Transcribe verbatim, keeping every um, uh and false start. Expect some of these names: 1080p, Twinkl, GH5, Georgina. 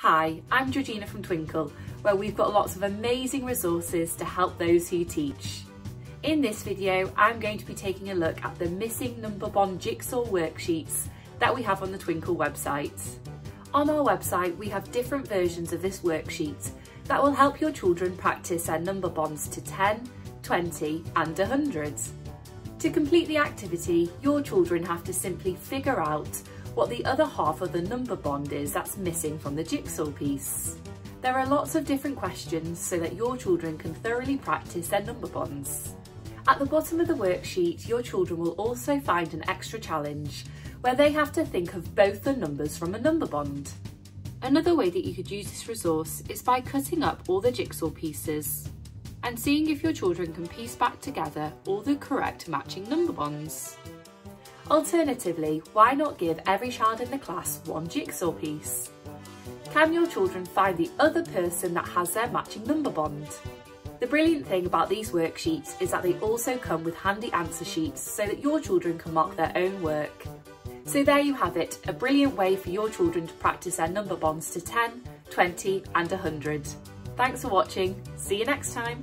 Hi, I'm Georgina from Twinkl, where we've got lots of amazing resources to help those who teach. In this video, I'm going to be taking a look at the missing number bond jigsaw worksheets that we have on the Twinkl website. On our website, we have different versions of this worksheet that will help your children practice their number bonds to ten, twenty and one hundred. To complete the activity, your children have to simply figure out what the other half of the number bond is that's missing from the jigsaw piece. There are lots of different questions so that your children can thoroughly practice their number bonds. At the bottom of the worksheet, your children will also find an extra challenge where they have to think of both the numbers from a number bond. Another way that you could use this resource is by cutting up all the jigsaw pieces and seeing if your children can piece back together all the correct matching number bonds. Alternatively, why not give every child in the class one jigsaw piece? Can your children find the other person that has their matching number bond? The brilliant thing about these worksheets is that they also come with handy answer sheets so that your children can mark their own work. So there you have it, a brilliant way for your children to practice their number bonds to ten, twenty and one hundred. Thanks for watching, see you next time.